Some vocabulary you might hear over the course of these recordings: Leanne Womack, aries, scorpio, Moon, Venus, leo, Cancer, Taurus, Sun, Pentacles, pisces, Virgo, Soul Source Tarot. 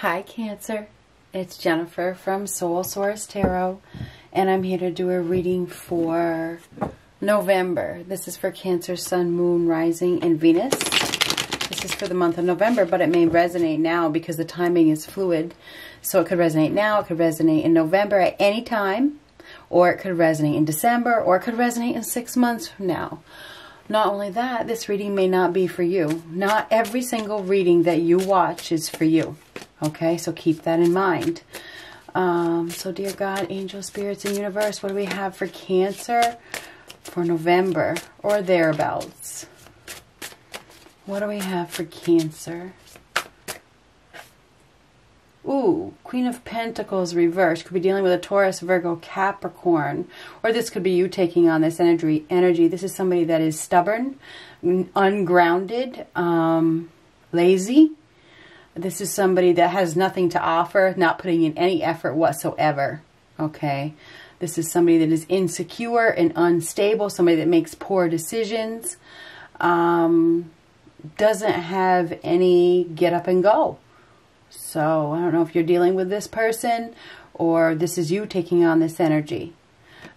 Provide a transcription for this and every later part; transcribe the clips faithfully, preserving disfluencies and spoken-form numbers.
Hi Cancer, it's Jennifer from Soul Source Tarot, and I'm here to do a reading for November. This is for Cancer, Sun, Moon, Rising, and Venus. This is for the month of November, but it may resonate now because the timing is fluid. So it could resonate now, it could resonate in November at any time, or it could resonate in December, or it could resonate in six months from now. Not only that, this reading may not be for you. Not every single reading that you watch is for you. Okay, so keep that in mind. Um, so dear God, angel, spirits, and universe, what do we have for Cancer for November or thereabouts? What do we have for Cancer? Ooh, Queen of Pentacles reversed. Could be dealing with a Taurus, Virgo, Capricorn. Or this could be you taking on this energy. energy. This is somebody that is stubborn, ungrounded, um, lazy. This is somebody that has nothing to offer, not putting in any effort whatsoever, okay? This is somebody that is insecure and unstable, somebody that makes poor decisions, um, doesn't have any get up and go. So I don't know if you're dealing with this person or this is you taking on this energy.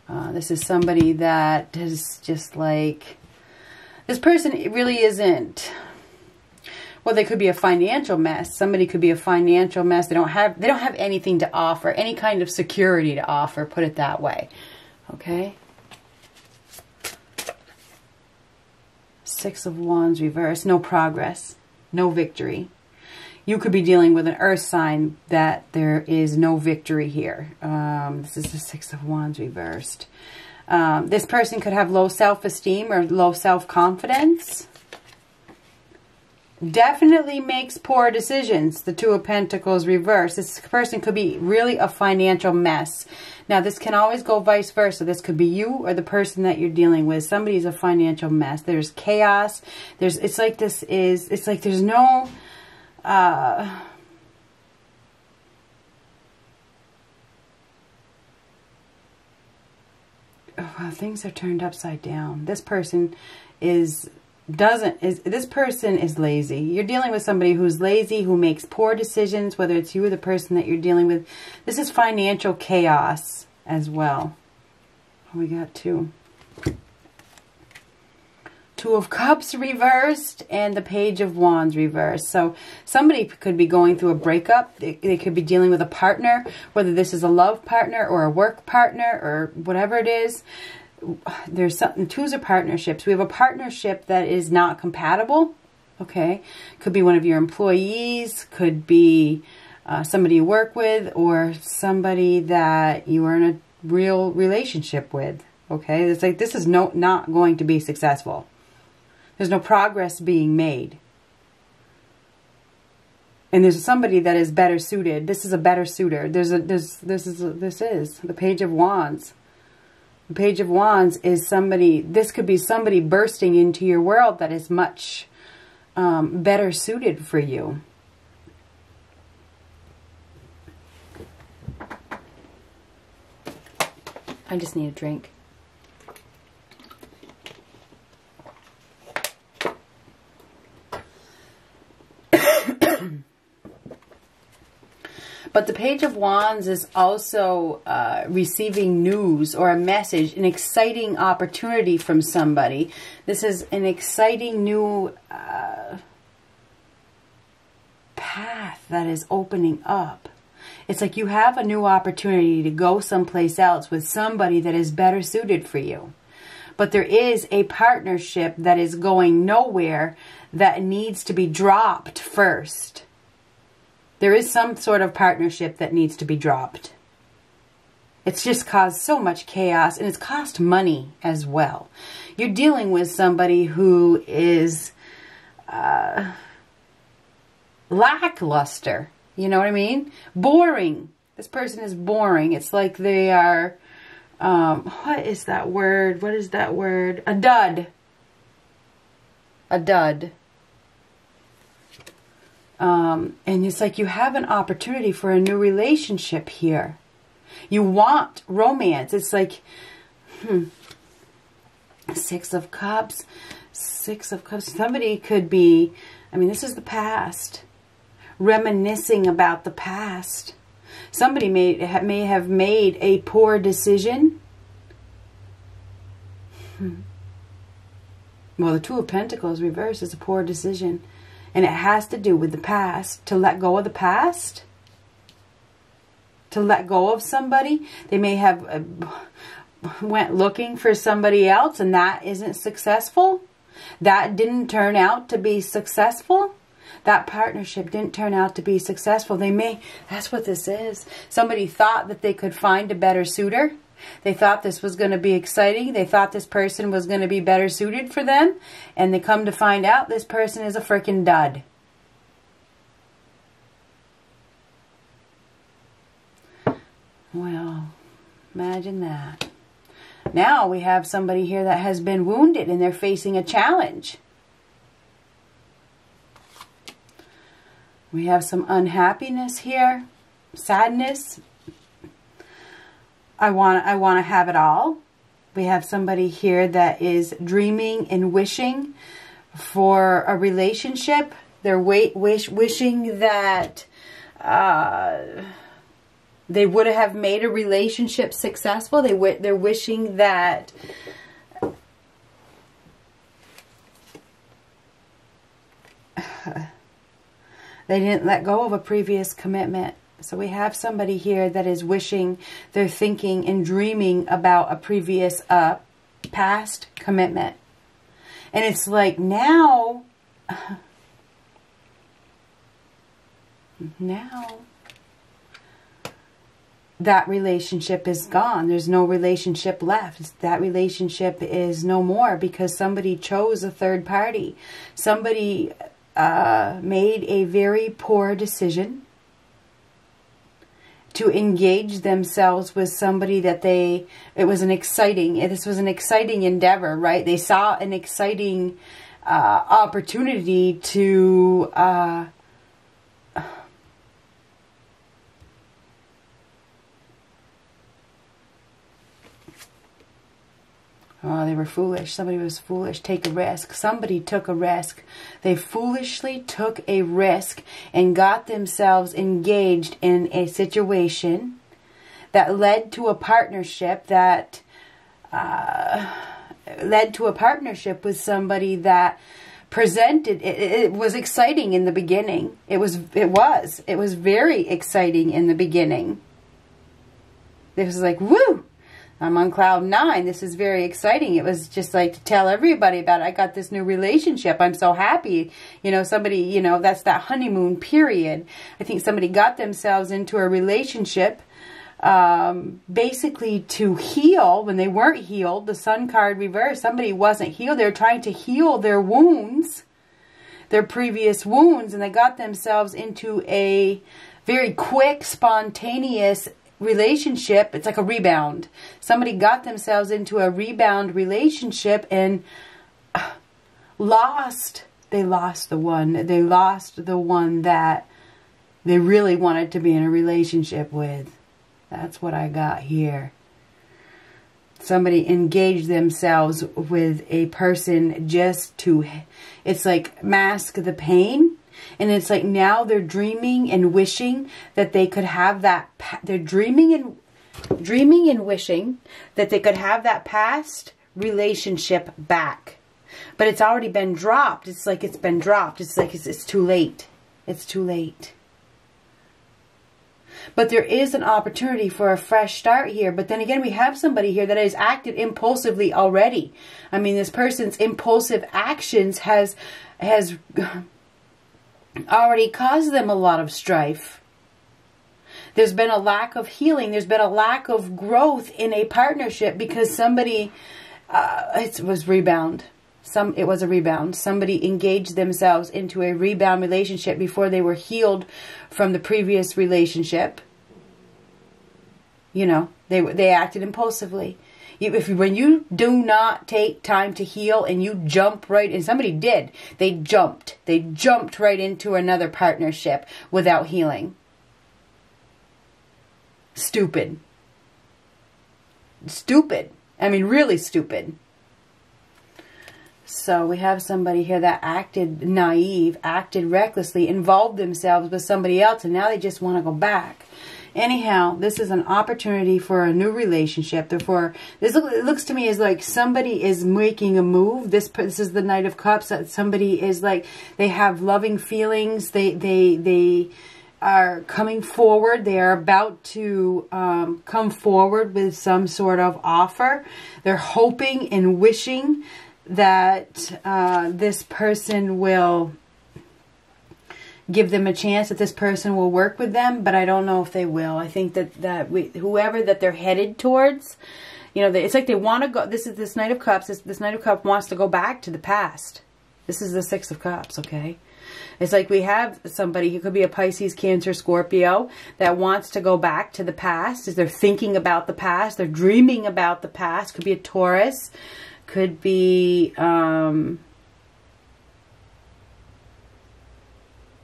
Uh, this is somebody that is just like, this person really isn't... Well, they could be a financial mess. Somebody could be a financial mess. They don't have they don't have anything to offer, any kind of security to offer, put it that way. Okay? Six of Wands reversed. No progress. No victory. You could be dealing with an earth sign that there is no victory here. Um, this is the Six of Wands reversed. Um, this person could have low self-esteem or low self-confidence. Definitely makes poor decisions. The Two of Pentacles reversed. This person could be really a financial mess. Now, this can always go vice versa. This could be you or the person that you're dealing with. Somebody's a financial mess. There's chaos. There's. It's like this is. It's like there's no. Uh, oh, wow, things are turned upside down. This person is. Doesn't is this person is lazy. You're dealing with somebody who's lazy, who makes poor decisions, whether it's you or the person that you're dealing with. This is financial chaos as well. We got two. Two of Cups reversed and the Page of Wands reversed. So somebody could be going through a breakup. They, they could be dealing with a partner, whether this is a love partner or a work partner or whatever it is. There's something, twos are partnerships. We have a partnership that is not compatible, okay? Could be one of your employees, could be uh, somebody you work with, or somebody that you are in a real relationship with, okay? It's like this is no, not going to be successful. There's no progress being made. And there's somebody that is better suited. This is a better suitor. There's a, there's, this is, a, this is the Page of Wands. The Page of Wands is somebody, this could be somebody bursting into your world that is much um, better suited for you. I just need a drink. But the Page of Wands is also uh, receiving news or a message, an exciting opportunity from somebody. This is an exciting new uh, path that is opening up. It's like you have a new opportunity to go someplace else with somebody that is better suited for you. But there is a partnership that is going nowhere that needs to be dropped first. There is some sort of partnership that needs to be dropped. It's just caused so much chaos, and it's cost money as well. You're dealing with somebody who is uh, lackluster. You know what I mean? Boring. This person is boring. It's like they are, um, what is that word? What is that word? A dud. A dud. Um, and it's like you have an opportunity for a new relationship here. You want romance. It's like, hmm, Six of Cups, Six of Cups. Somebody could be, I mean, this is the past. reminiscing about the past. Somebody may, may have made a poor decision. Well, the Two of Pentacles reversed is a poor decision. And it has to do with the past. To let go of the past. To let go of somebody. They may have uh, went looking for somebody else and that isn't successful. That didn't turn out to be successful. That partnership didn't turn out to be successful. They may, that's what this is. Somebody thought that they could find a better suitor. They thought this was going to be exciting. They thought this person was going to be better suited for them. And they come to find out this person is a freaking dud. Well, imagine that. Now we have somebody here that has been wounded and they're facing a challenge. We have some unhappiness here, sadness. I want, I want to have it all. We have somebody here that is dreaming and wishing for a relationship. They're wait, wish, wishing that uh, they would have made a relationship successful. They w they're wishing that uh, they didn't let go of a previous commitment. So we have somebody here that is wishing, they're thinking and dreaming about a previous uh, past commitment. And it's like now, now that relationship is gone. There's no relationship left. That relationship is no more because somebody chose a third party. Somebody uh, made a very poor decision to engage themselves with somebody that they, it was an exciting, this was an exciting endeavor, right? They saw an exciting uh, opportunity to, uh, oh, they were foolish. Somebody was foolish. Take a risk. Somebody took a risk. They foolishly took a risk and got themselves engaged in a situation that led to a partnership that uh, led to a partnership with somebody that presented. It, it was exciting in the beginning. It was. It was. It was very exciting in the beginning. It was like, woo! I'm on cloud nine. This is very exciting. It was just like to tell everybody about it. I got this new relationship. I'm so happy. You know, somebody, you know, that's that honeymoon period. I think somebody got themselves into a relationship um, basically to heal when they weren't healed. The Sun card reversed. Somebody wasn't healed. They were trying to heal their wounds, their previous wounds, and they got themselves into a very quick, spontaneous relationship. It's like a rebound. Somebody got themselves into a rebound relationship and lost. They lost the one. They lost the one that they really wanted to be in a relationship with. That's what I got here. Somebody engaged themselves with a person just to, it's like mask the pain. And it's like now they're dreaming and wishing that they could have that. They're dreaming and dreaming and wishing that they could have that past relationship back. But it's already been dropped. It's like it's been dropped. It's like it's, it's too late. It's too late. But there is an opportunity for a fresh start here. But then again, we have somebody here that has acted impulsively already. I mean, this person's impulsive actions has has... already caused them a lot of strife. There's been a lack of healing. There's been a lack of growth in a partnership because somebody, uh, it was rebound. Some, it was a rebound. Somebody engaged themselves into a rebound relationship before they were healed from the previous relationship. You know, they, they acted impulsively. If when you do not take time to heal and you jump right, and somebody did, they jumped. They jumped right into another partnership without healing. Stupid. Stupid. I mean, really stupid. So we have somebody here that acted naive, acted recklessly, involved themselves with somebody else, and now they just want to go back. Anyhow, this is an opportunity for a new relationship. Therefore, this look, it looks to me as like somebody is making a move. This this is the Knight of Cups. That somebody is like, they have loving feelings. They they they are coming forward. They are about to um, come forward with some sort of offer. They're hoping and wishing that uh, this person will give them a chance, that this person will work with them, but I don't know if they will. I think that, that we, whoever that they're headed towards, you know, they, it's like they want to go, this is this Knight of Cups, this, this Knight of Cups wants to go back to the past. This is the Six of Cups, okay? It's like we have somebody who could be a Pisces, Cancer, Scorpio that wants to go back to the past. They're thinking about the past. They're dreaming about the past. Could be a Taurus. Could be... Um,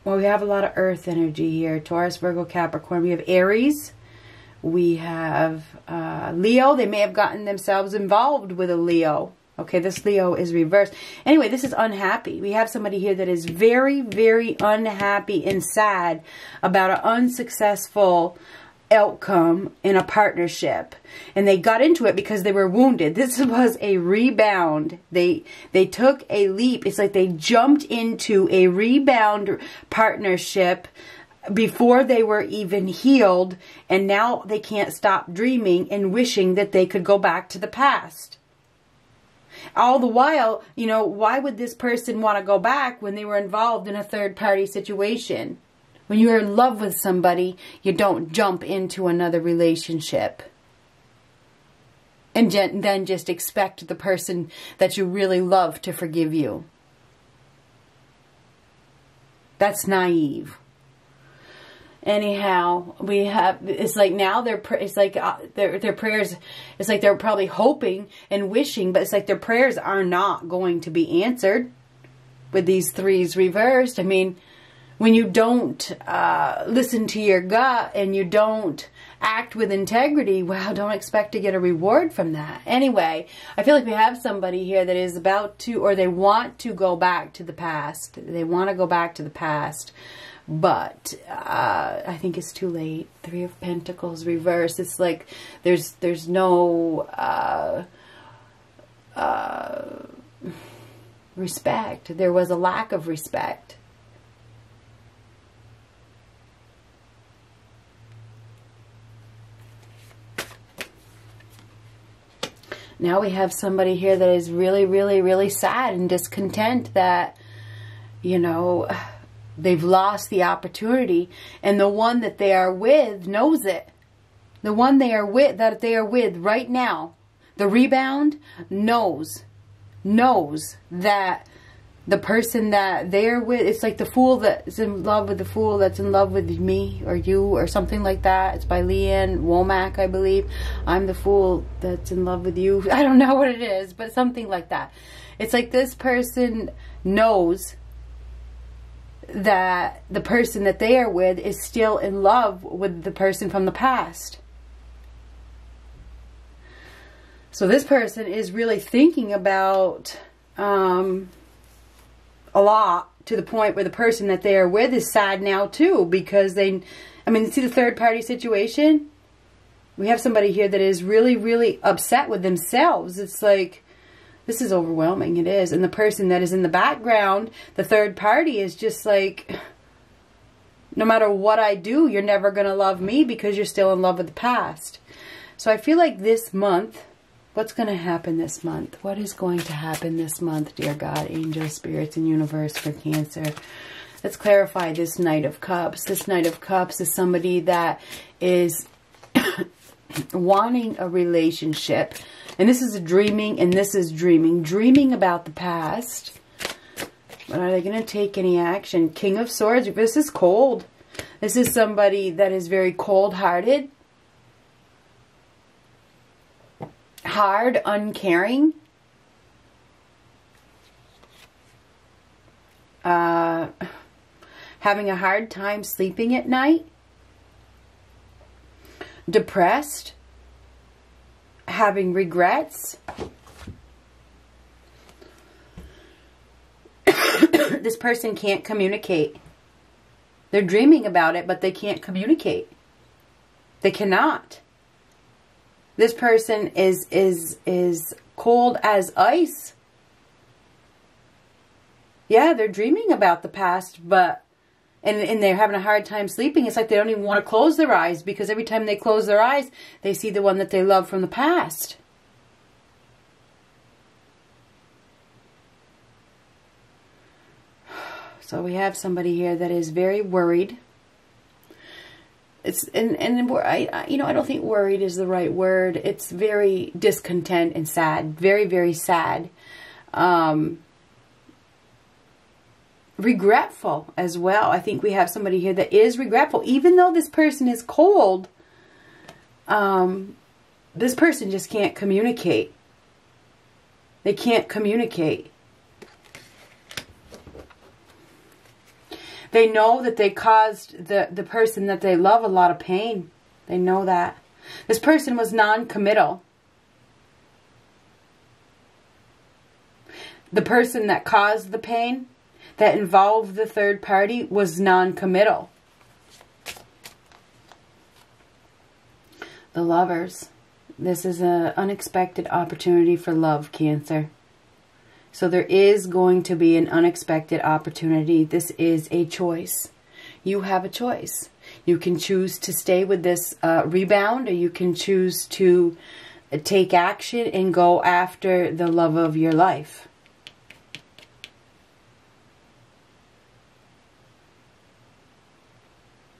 Well, we have a lot of earth energy here. Taurus, Virgo, Capricorn. We have Aries. We have uh, Leo. They may have gotten themselves involved with a Leo. Okay, this Leo is reversed. Anyway, this is unhappy. We have somebody here that is very, very unhappy and sad about an unsuccessful outcome in a partnership, and they got into it because they were wounded. This was a rebound. They they took a leap. It's like they jumped into a rebound partnership before they were even healed, and now they can't stop dreaming and wishing that they could go back to the past. All the while, you know, why would this person want to go back when they were involved in a third party situation? When you're in love with somebody, you don't jump into another relationship and then just expect the person that you really love to forgive you. That's naive. Anyhow, we have, it's like now they're, it's like uh, their, their prayers, it's like they're probably hoping and wishing, but it's like their prayers are not going to be answered with these threes reversed. I mean, when you don't uh, listen to your gut and you don't act with integrity, well, don't expect to get a reward from that. Anyway, I feel like we have somebody here that is about to, or they want to go back to the past. They want to go back to the past, but uh, I think it's too late. Three of Pentacles reverse. It's like there's there's no uh, uh, respect. There was a lack of respect. Now we have somebody here that is really, really, really sad and discontent that, you know, they've lost the opportunity. And the one that they are with knows it. The one they are with, that they are with right now, the rebound, knows, knows that the person that they are with, it's like the fool that's in love with the fool that's in love with me or you or something like that. It's by Leanne Womack, I believe. I'm the fool that's in love with you. I don't know what it is, but something like that. It's like this person knows that the person that they are with is still in love with the person from the past. So this person is really thinking about... Um, a lot, to the point where the person that they are with is sad now too, because they, I mean, see the third party situation? We have somebody here that is really, really upset with themselves. It's like, this is overwhelming, it is. And the person that is in the background, the third party, is just like, no matter what I do, you're never going to love me because you're still in love with the past. So I feel like this month, what's going to happen this month? What is going to happen this month, dear God, angels, spirits, and universe for Cancer? Let's clarify this Knight of Cups. This Knight of Cups is somebody that is wanting a relationship. And this is a dreaming, and this is dreaming. Dreaming about the past. But are they going to take any action? King of Swords. This is cold. This is somebody that is very cold-hearted. Hard, uncaring. Uh, having a hard time sleeping at night. Depressed. Having regrets. this person can't communicate. They're dreaming about it, but they can't communicate. They cannot. This person is is is cold as ice. Yeah, they're dreaming about the past, but and, and they're having a hard time sleeping. It's like they don't even want to close their eyes, because every time they close their eyes, they see the one that they love from the past. So we have somebody here that is very worried. It's and and I, I you know I don't think worried is the right word. It's very discontent and sad, very very sad, um, regretful as well. I think we have somebody here that is regretful, even though this person is cold. Um, this person just can't communicate. They can't communicate. They know that they caused the, the person that they love a lot of pain. They know that. This person was non-committal. The person that caused the pain, that involved the third party, was non-committal. The lovers. This is an unexpected opportunity for love, Cancer. So there is going to be an unexpected opportunity. This is a choice. You have a choice. You can choose to stay with this uh, rebound, or you can choose to take action and go after the love of your life.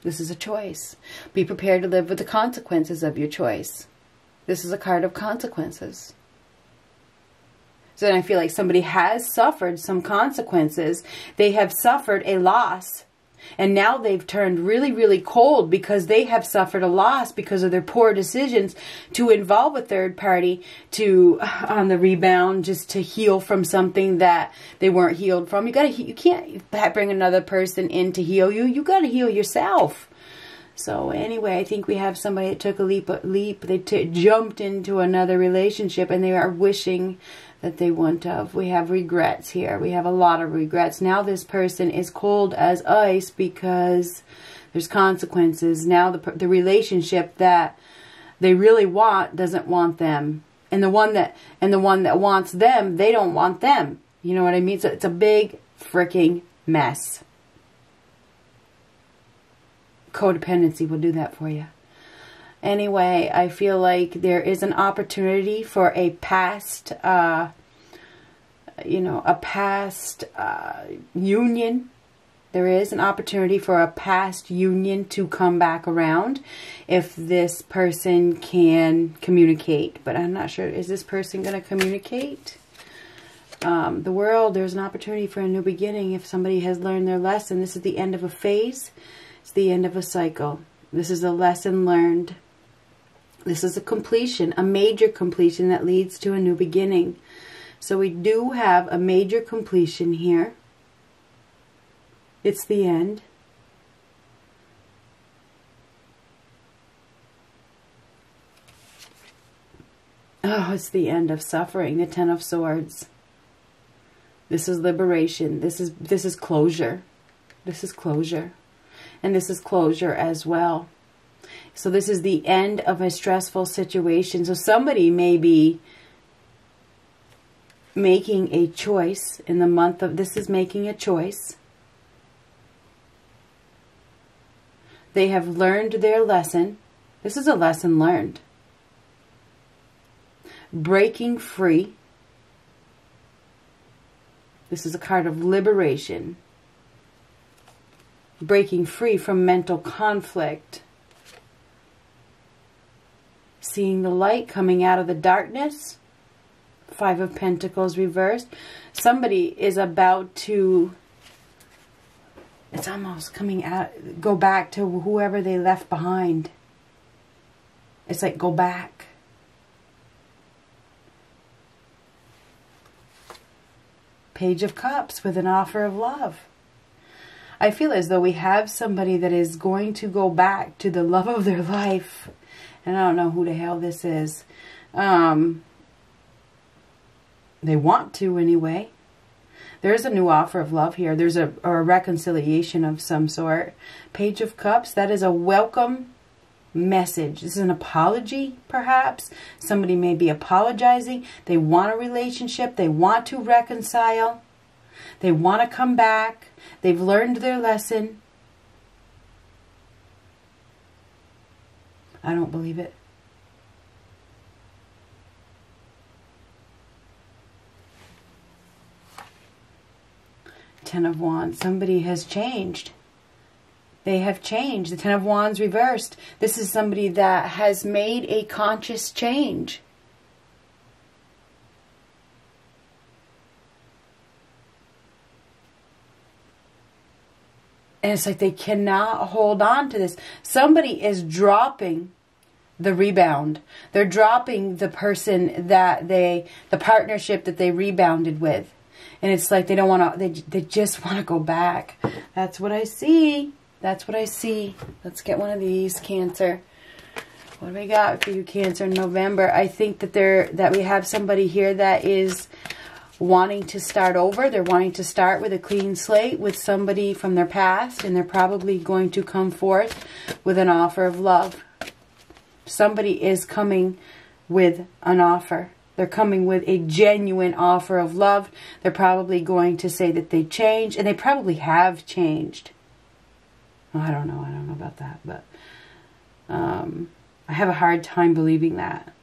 This is a choice. Be prepared to live with the consequences of your choice. This is a card of consequences. So then I feel like somebody has suffered some consequences. They have suffered a loss. And now they've turned really, really cold because they have suffered a loss because of their poor decisions to involve a third party to on the rebound, just to heal from something that they weren't healed from. You gotta, you can't bring another person in to heal you. You got to heal yourself. So anyway, I think we have somebody that took a leap. A leap. They t jumped into another relationship, and they are wishing that they wouldn't have. We have regrets here. We have a lot of regrets. Now this person is cold as ice because there's consequences. Now the, the relationship that they really want doesn't want them. And the one that, and the one that wants them, they don't want them. You know what I mean? So it's a big freaking mess. Codependency will do that for you. Anyway, I feel like there is an opportunity for a past, uh, you know, a past uh, union. There is an opportunity for a past union to come back around if this person can communicate. But I'm not sure, is this person going to communicate? Um, the world, there's an opportunity for a new beginning if somebody has learned their lesson. This is the end of a phase. It's the end of a cycle. This is a lesson learned. This is a completion, a major completion that leads to a new beginning. So we do have a major completion here. It's the end. Oh, it's the end of suffering, the Ten of Swords. This is liberation. This is this is closure. This is closure. And this is closure as well. So this is the end of a stressful situation. So somebody may be making a choice in the month of... This is making a choice. They have learned their lesson. This is a lesson learned. Breaking free. This is a card of liberation. Breaking free from mental conflict. Seeing the light, coming out of the darkness. Five of Pentacles reversed. Somebody is about to, it's almost coming out, go back to whoever they left behind. It's like, go back. Page of Cups with an offer of love. I feel as though we have somebody that is going to go back to the love of their life. And I don't know who the hell this is. Um, they want to anyway. There is a new offer of love here. There's a, or a reconciliation of some sort. Page of Cups, that is a welcome message. This is an apology, perhaps. Somebody may be apologizing. They want a relationship. They want to reconcile. They want to come back. They've learned their lesson. I don't believe it. Ten of Wands. Somebody has changed. They have changed. The Ten of Wands reversed. This is somebody that has made a conscious change. And it's like they cannot hold on to this. Somebody is dropping the rebound. They're dropping the person that they, the partnership that they rebounded with. And it's like they don't want to, they, they just want to go back. That's what I see. That's what I see. Let's get one of these, Cancer. What do we got for you, Cancer, in November? I think that there, that we have somebody here that is wanting to start over. They're wanting to start with a clean slate with somebody from their past, and they're probably going to come forth with an offer of love. Somebody is coming with an offer. They're coming with a genuine offer of love. They're probably going to say that they changed, and they probably have changed. Well, I don't know. I don't know about that, but um, I have a hard time believing that.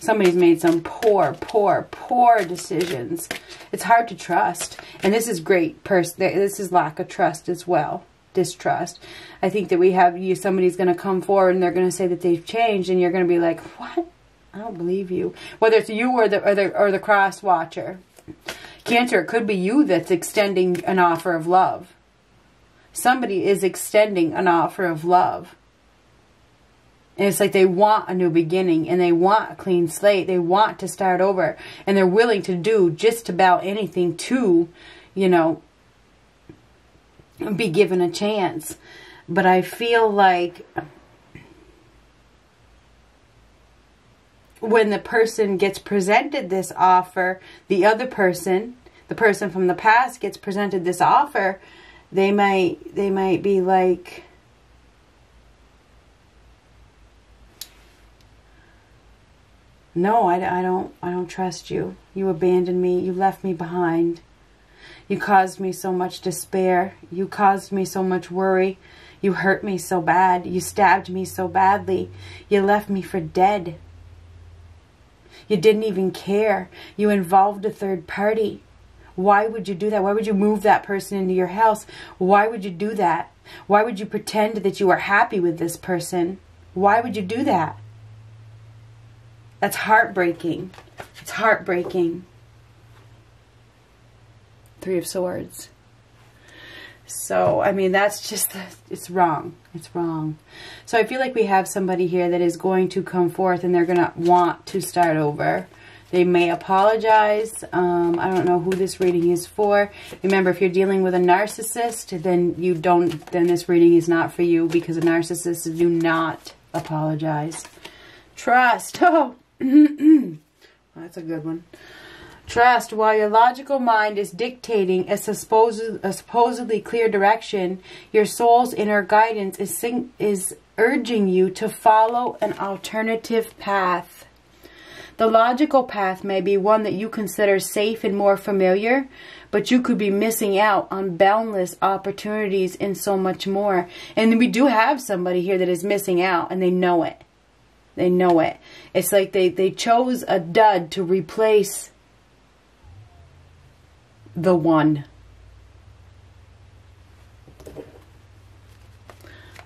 Somebody's made some poor, poor, poor decisions. It's hard to trust. And this is great. Pers this is lack of trust as well. Distrust. I think that we have you, somebody's going to come forward and they're going to say that they've changed, and you're going to be like, what? I don't believe you. Whether it's you or the, or the, or the cross watcher. Cancer, it could be you that's extending an offer of love. Somebody is extending an offer of love. And it's like they want a new beginning, and they want a clean slate. They want to start over, and they're willing to do just about anything to, you know, be given a chance. But I feel like when the person gets presented this offer, the other person, the person from the past gets presented this offer, they might, they might be like, no, I, I don't, I don't trust you. You abandoned me. You left me behind. You caused me so much despair. You caused me so much worry. You hurt me so bad. You stabbed me so badly. You left me for dead. You didn't even care. You involved a third party. Why would you do that? Why would you move that person into your house? Why would you do that? Why would you pretend that you are happy with this person? Why would you do that? That's heartbreaking. It's heartbreaking. Three of Swords. So, I mean, that's just, it's wrong. It's wrong. So I feel like we have somebody here that is going to come forth, and they're going to want to start over. They may apologize. Um, I don't know who this reading is for. Remember, if you're dealing with a narcissist, then you don't, then this reading is not for you, because narcissists do not apologize. Trust. Oh, that's a good one. Trust. While your logical mind is dictating a, supposed, a supposedly clear direction, your soul's inner guidance is, sing, is urging you to follow an alternative path. The logical path may be one that you consider safe and more familiar, but you could be missing out on boundless opportunities and so much more. And we do have somebody here that is missing out, and they know it. They know it. It's like they, they chose a dud to replace the one.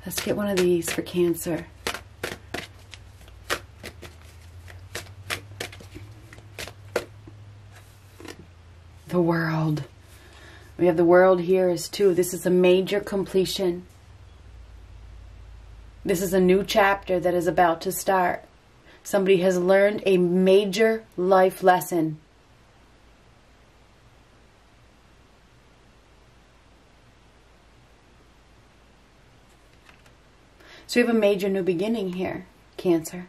Let's get one of these for Cancer. The World. We have the World here as two. This is a major completion. This is a new chapter that is about to start. Somebody has learned a major life lesson. So we have a major new beginning here, Cancer.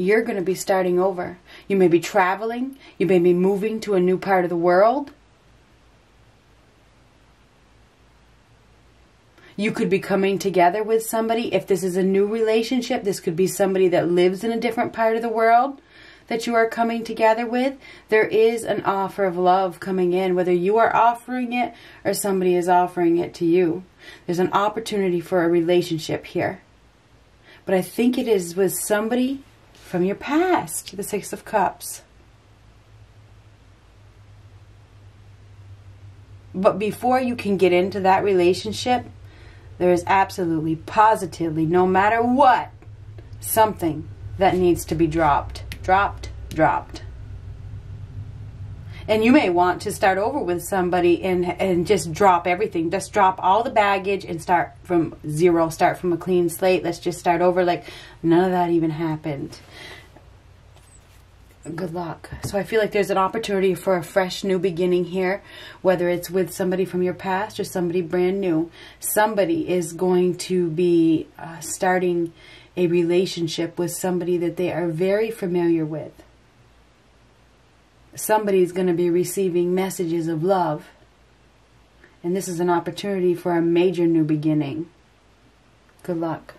you're going to be starting over. You may be traveling. You may be moving to a new part of the world. You could be coming together with somebody. If this is a new relationship, this could be somebody that lives in a different part of the world that you are coming together with. There is an offer of love coming in, whether you are offering it or somebody is offering it to you. There's an opportunity for a relationship here. But I think it is with somebody from your past, the Six of Cups. But before you can get into that relationship, there is absolutely, positively, no matter what, something that needs to be dropped. Dropped, dropped. And you may want to start over with somebody and, and just drop everything. Just drop all the baggage and start from zero. Start from a clean slate. Let's just start over like none of that even happened. Good luck. So I feel like there's an opportunity for a fresh new beginning here, whether it's with somebody from your past or somebody brand new. Somebody is going to be uh, starting a relationship with somebody that they are very familiar with. Somebody is going to be receiving messages of love. And this is an opportunity for a major new beginning. Good luck.